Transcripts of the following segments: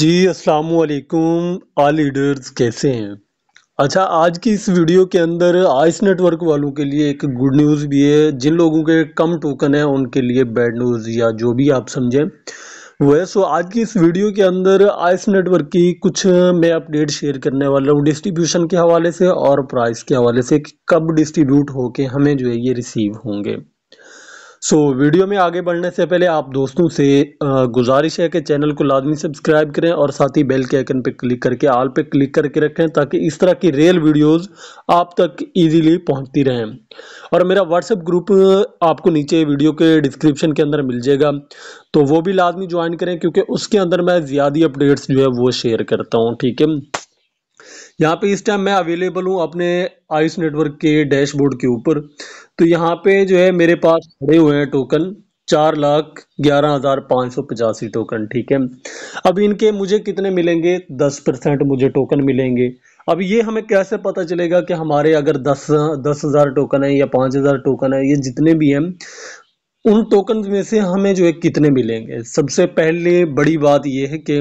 जी अस्सलाम वालेकुम all leaders, कैसे हैं। अच्छा, आज की इस वीडियो के अंदर आइस नेटवर्क वालों के लिए एक गुड न्यूज़ भी है। जिन लोगों के कम टोकन है उनके लिए बैड न्यूज़ या जो भी आप समझें वो है। सो आज की इस वीडियो के अंदर आइस नेटवर्क की कुछ मैं अपडेट शेयर करने वाला हूँ डिस्ट्रीब्यूशन के हवाले से और प्राइस के हवाले से कि कब डिस्ट्रीब्यूट होके हमें जो है ये रिसीव होंगे। सो वीडियो में आगे बढ़ने से पहले आप दोस्तों से गुजारिश है कि चैनल को लाजमी सब्सक्राइब करें और साथ ही बेल के आइकन पे क्लिक करके ऑल पे क्लिक करके रखें ताकि इस तरह की रियल वीडियोस आप तक इजीली पहुंचती रहें। और मेरा व्हाट्सएप ग्रुप आपको नीचे वीडियो के डिस्क्रिप्शन के अंदर मिल जाएगा, तो वो भी लाजमी ज्वाइन करें क्योंकि उसके अंदर मैं ज़्यादा अपडेट्स जो है वो शेयर करता हूँ। ठीक है, यहाँ पे इस टाइम मैं अवेलेबल हूँ अपने आइस नेटवर्क के डैशबोर्ड के ऊपर। तो यहाँ पे जो है मेरे पास खड़े हुए हैं टोकन 4,11,585 टोकन। ठीक है, अब इनके मुझे कितने मिलेंगे, 10% मुझे टोकन मिलेंगे। अब ये हमें कैसे पता चलेगा कि हमारे अगर 10,000 टोकन है या 5,000 टोकन है, ये जितने भी हैं उन टोकन में से हमें जो है कितने मिलेंगे। सबसे पहले बड़ी बात यह है कि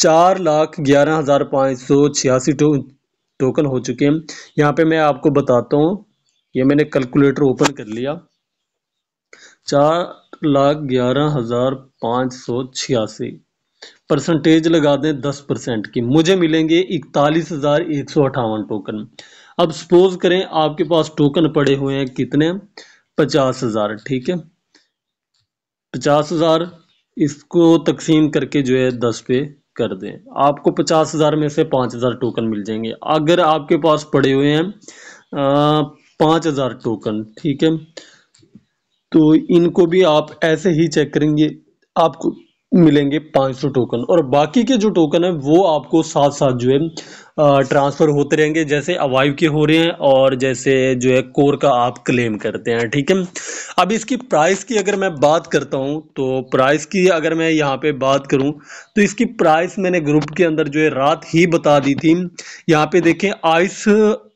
4,11,586 टोकन हो चुके हैं। यहाँ पे मैं आपको बताता हूँ, ये मैंने कैलकुलेटर ओपन कर लिया, 4,11,586 परसेंटेज लगा दें 10% की, मुझे मिलेंगे 41,158 टोकन। अब सपोज करें आपके पास टोकन पड़े हुए हैं कितने, 50,000। ठीक है, 50,000 इसको तकसीम करके जो है 10 पे कर दें, आपको 50,000 में से 5,000 टोकन मिल जाएंगे। अगर आपके पास पड़े हुए हैं 5,000 टोकन, ठीक है, तो इनको भी आप ऐसे ही चेक करेंगे, आपको मिलेंगे 500 टोकन। और बाकी के जो टोकन है वो आपको साथ साथ जो है ट्रांसफ़र होते रहेंगे, जैसे अवाइव के हो रहे हैं और जैसे जो है कोर का आप क्लेम करते हैं। ठीक है, अब इसकी प्राइस की अगर मैं बात करता हूं, तो प्राइस की अगर मैं यहां पे बात करूं तो इसकी प्राइस मैंने ग्रुप के अंदर जो है रात ही बता दी थी। यहाँ पे देखें, आइस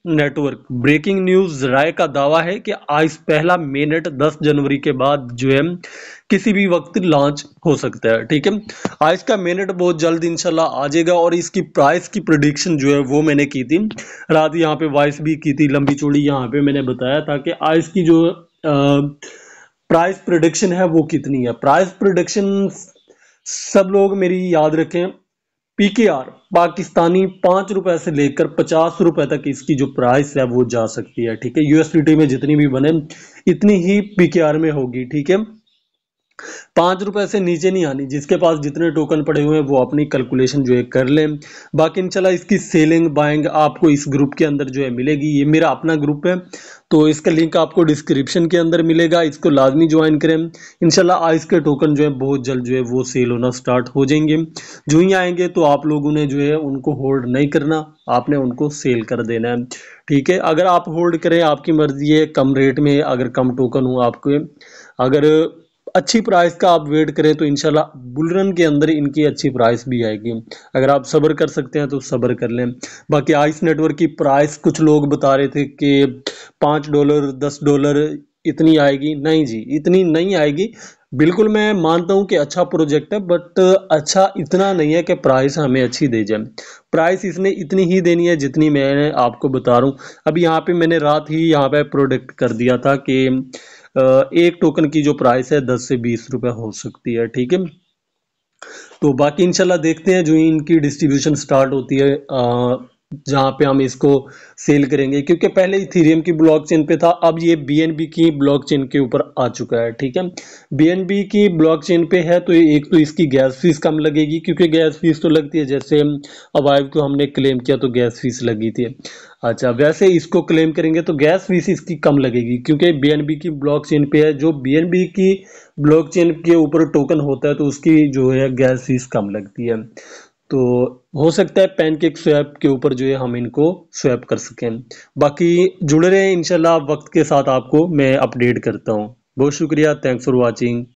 नेटवर्क ब्रेकिंग न्यूज, राय का दावा है कि आइस पहला मेनेट 10 जनवरी के बाद जो है किसी भी वक्त लॉन्च हो सकता है। ठीक है, आइस का मेनेट बहुत जल्द इंशाल्लाह आ जाएगा। और इसकी प्राइस की प्रेडिक्शन जो है वो मैंने की थी रात, यहाँ पे वॉइस भी की थी लंबी चौड़ी, यहाँ पे मैंने बताया था कि आइस की जो प्राइस प्रेडिक्शन है वो कितनी है। प्राइस प्रेडिक्शन सब लोग मेरी याद रखें, PKR पाकिस्तानी 5 रुपए से लेकर 50 रुपए तक इसकी जो प्राइस है वो जा सकती है। ठीक है, USDT में जितनी भी बने इतनी ही PKR में होगी। ठीक है, 5 रुपए से नीचे नहीं आनी। जिसके पास जितने टोकन पड़े हुए हैं वो अपनी कैलकुलेशन जो है कर लें। बाकी इंशाल्लाह इसकी सेलिंग बाइंग आपको इस ग्रुप के अंदर जो है मिलेगी। ये मेरा अपना ग्रुप है, तो इसका लिंक आपको डिस्क्रिप्शन के अंदर मिलेगा, इसको लाजमी ज्वाइन करें। इंशाल्लाह आइस के टोकन जो है बहुत जल्द जो है वो सेल होना स्टार्ट हो जाएंगे। जो ही आएंगे तो आप लोगों ने जो है उनको होल्ड नहीं करना, आपने उनको सेल कर देना है। ठीक है, अगर आप होल्ड करें आपकी मर्जी है, कम रेट में अगर कम टोकन हो आपके, अगर अच्छी प्राइस का आप वेट करें तो इंशाल्लाह बुलरन के अंदर इनकी अच्छी प्राइस भी आएगी। अगर आप सब्र कर सकते हैं तो सब्र कर लें। बाकी आइस नेटवर्क की प्राइस कुछ लोग बता रहे थे कि $5 $10 इतनी आएगी, नहीं जी इतनी नहीं आएगी। बिल्कुल मैं मानता हूं कि अच्छा प्रोजेक्ट है, बट अच्छा इतना नहीं है कि प्राइस हमें अच्छी दे जाए। प्राइस इसने इतनी ही देनी है जितनी मैं आपको बता रहा हूँ। अब यहाँ पर मैंने रात ही यहाँ पर प्रोडक्ट कर दिया था कि एक टोकन की जो प्राइस है 10 से 20 रुपए हो सकती है। ठीक है, तो बाकी इंशाल्लाह देखते हैं जो इनकी डिस्ट्रीब्यूशन स्टार्ट होती है जहाँ पे हम इसको सेल करेंगे, क्योंकि पहले इथेरियम की ब्लॉकचेन पे था, अब ये BNB की ब्लॉकचेन के ऊपर आ चुका है। ठीक है, BNB की ब्लॉकचेन पे है तो एक तो इसकी गैस फीस कम लगेगी, क्योंकि गैस फीस तो लगती है, जैसे अवाइव को हमने क्लेम किया तो गैस फीस लगी थी। अच्छा, वैसे इसको क्लेम करेंगे तो गैस फीस इसकी कम लगेगी क्योंकि BNB की ब्लॉकचेन पे है। जो BNB की ब्लॉकचेन के ऊपर टोकन होता है तो उसकी जो है गैस फीस कम लगती है। तो हो सकता है पैनकेक स्वैप के ऊपर जो है हम इनको स्वैप कर सकें। बाकी जुड़े रहें इंशाल्लाह, वक्त के साथ आपको मैं अपडेट करता हूँ। बहुत शुक्रिया, थैंक्स फॉर वाचिंग।